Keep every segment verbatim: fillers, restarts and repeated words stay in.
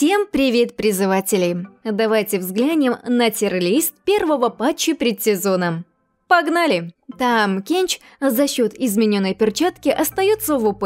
Всем привет, призыватели! Давайте взглянем на тирлист первого патча предсезона. Погнали! Там Кенч за счет измененной перчатки остается в ОП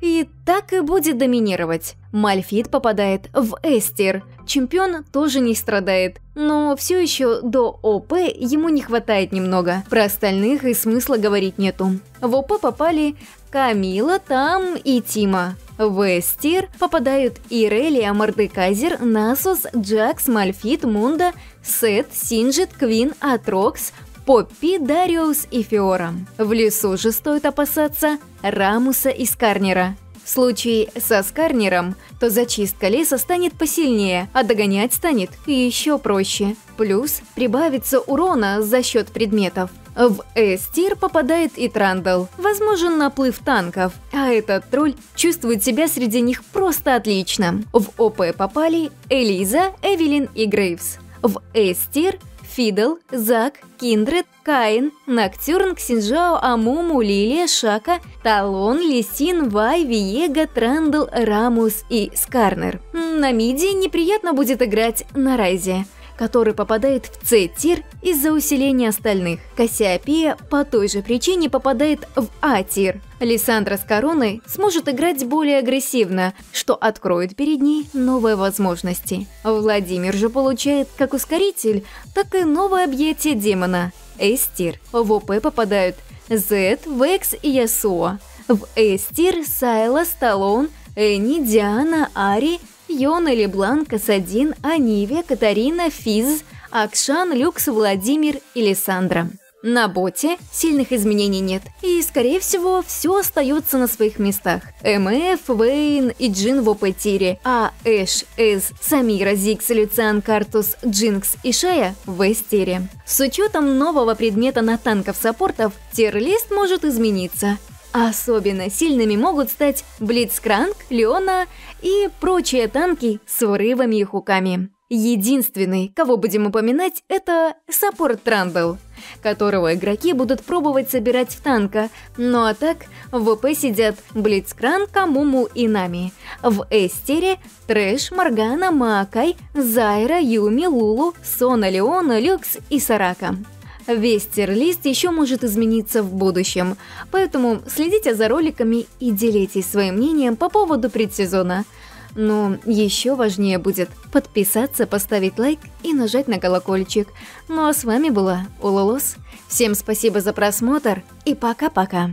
и так и будет доминировать. Мальфит попадает в Эстер. Чемпион тоже не страдает, но все еще до ОП ему не хватает немного. Про остальных и смысла говорить нету. В ОП попали Камила, Там и Тима. В Эстер попадают Ирелия, Мордекайзер, Насос, Джакс, Мальфит, Мунда, Сет, Синджит, Квин, Атрокс, Поппи, Дариус и Фиора. В лесу же стоит опасаться Рамуса и Скарнера. В случае со Скарнером, то зачистка леса станет посильнее, а догонять станет еще проще. Плюс прибавится урона за счет предметов. В Эстер попадает и Трандл. Возможен наплыв танков, а этот тролль чувствует себя среди них просто отлично. В ОП попали Элиза, Эвелин и Грейвс. В Эстер Фидл, Зак, Киндред, Каин, Ноктюрн, Ксинжао, Амуму, Лилия, Шака, Талон, Лисин, Вай, Виега, Трандл, Рамус и Скарнер. На миде неприятно будет играть на Райзе, который попадает в С-тир из-за усиления остальных. Кассиопия по той же причине попадает в А-тир. Лиссандра с Короной сможет играть более агрессивно, что откроет перед ней новые возможности. Владимир же получает как ускоритель, так и новое объятие демона – Эс-тир. В ОП попадают Зет, Векс и Ясуо. В Эс-тир Сайла, Сталон, Энни, Диана, Ари, Йона, Леблан, Касадин, Анивия, Катарина, Физ, Акшан, Люкс, Владимир и Лиссандра. На боте сильных изменений нет, и, скорее всего, все остается на своих местах. МФ, Вейн и Джин в ОП-тире, а Эш, Эз, Самира, Зикс, Люциан, Картус, Джинкс и Шая в Эс-тире. С учетом нового предмета на танков-саппортов, тир-лист может измениться. Особенно сильными могут стать Блицкранк, Леона и прочие танки с врывами и хуками. Единственный, кого будем упоминать, это саппорт Трандл, которого игроки будут пробовать собирать в танка, ну а так в ОП сидят Блицкранк, Амуму и Нами. В Эстере Трэш, Моргана, Маакай, Зайра, Юми, Лулу, Сона, Леона, Люкс и Сарака. Весь тир-лист еще может измениться в будущем, поэтому следите за роликами и делитесь своим мнением по поводу предсезона. Но еще важнее будет подписаться, поставить лайк и нажать на колокольчик. Ну а с вами была Olo_los. Всем спасибо за просмотр и пока-пока!